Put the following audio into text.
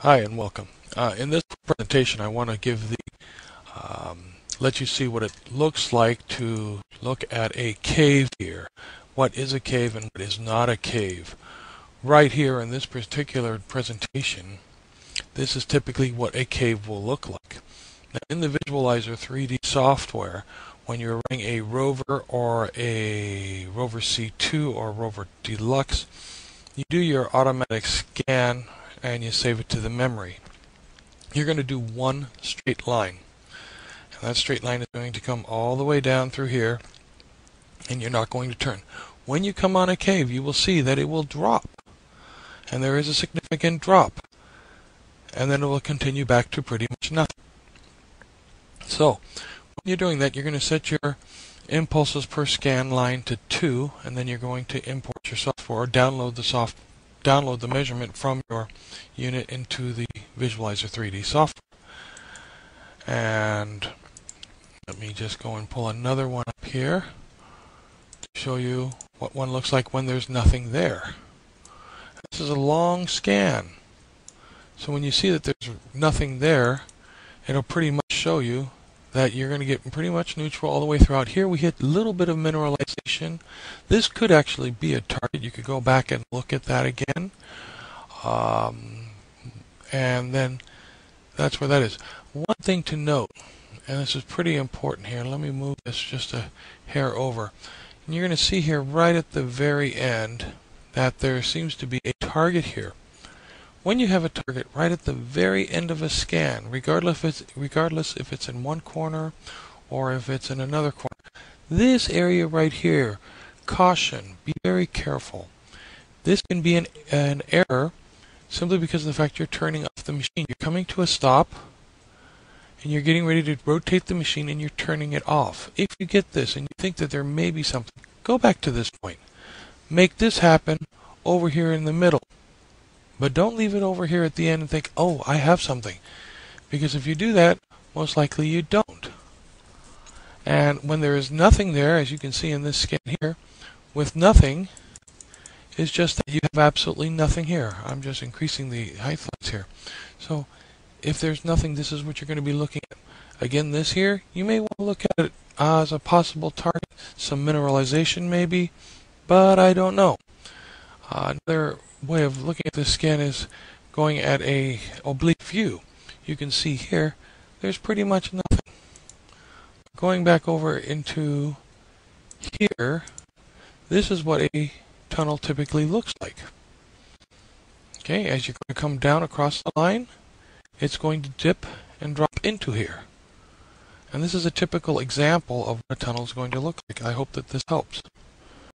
Hi and welcome. In this presentation I want to give the let you see what it looks like to look at a cave here. What is a cave and what is not a cave? Right here in this particular presentation, this is typically what a cave will look like. Now, in the Visualizer 3D software, when you're running a Rover or a Rover C2 or Rover Deluxe, you do your automatic scan and you save it to the memory. You're going to do one straight line. And that straight line is going to come all the way down through here, and you're not going to turn. When you come on a cave, you will see that it will drop. And there is a significant drop. And then it will continue back to pretty much nothing. So, when you're doing that, you're going to set your impulses per scan line to 2, and then you're going to import your software or download the measurement from your unit into the Visualizer 3D software. And let me just go and pull another one up here to show you what one looks like when there's nothing there. This is a long scan. So when you see that there's nothing there, it'll pretty much show you that you're going to get pretty much neutral all the way throughout. Here we hit a little bit of mineralization. This could actually be a target. You could go back and look at that again. And then that's where that is. One thing to note, and this is pretty important here, let me move this just a hair over. And you're going to see here right at the very end that there seems to be a target here. When you have a target right at the very end of a scan, regardless if it's in one corner or if it's in another corner, this area right here, caution, be very careful. This can be an error simply because of the fact you're turning off the machine. You're coming to a stop and you're getting ready to rotate the machine and you're turning it off. If you get this and you think that there may be something, go back to this point. Make this happen over here in the middle. But don't leave it over here at the end and think, oh, I have something. Because if you do that, most likely you don't. And when there is nothing there, as you can see in this scan here, with nothing, it's just that you have absolutely nothing here. I'm just increasing the height lines here. So if there's nothing, this is what you're going to be looking at. Again, this here, you may want to look at it as a possible target. Some mineralization maybe, but I don't know. Another way of looking at this scan is going at a oblique view. You can see here there's pretty much nothing. Going back over into here, this is what a tunnel typically looks like. Okay, as you're going to come down across the line, it's going to dip and drop into here. And this is a typical example of what a tunnel is going to look like. I hope that this helps.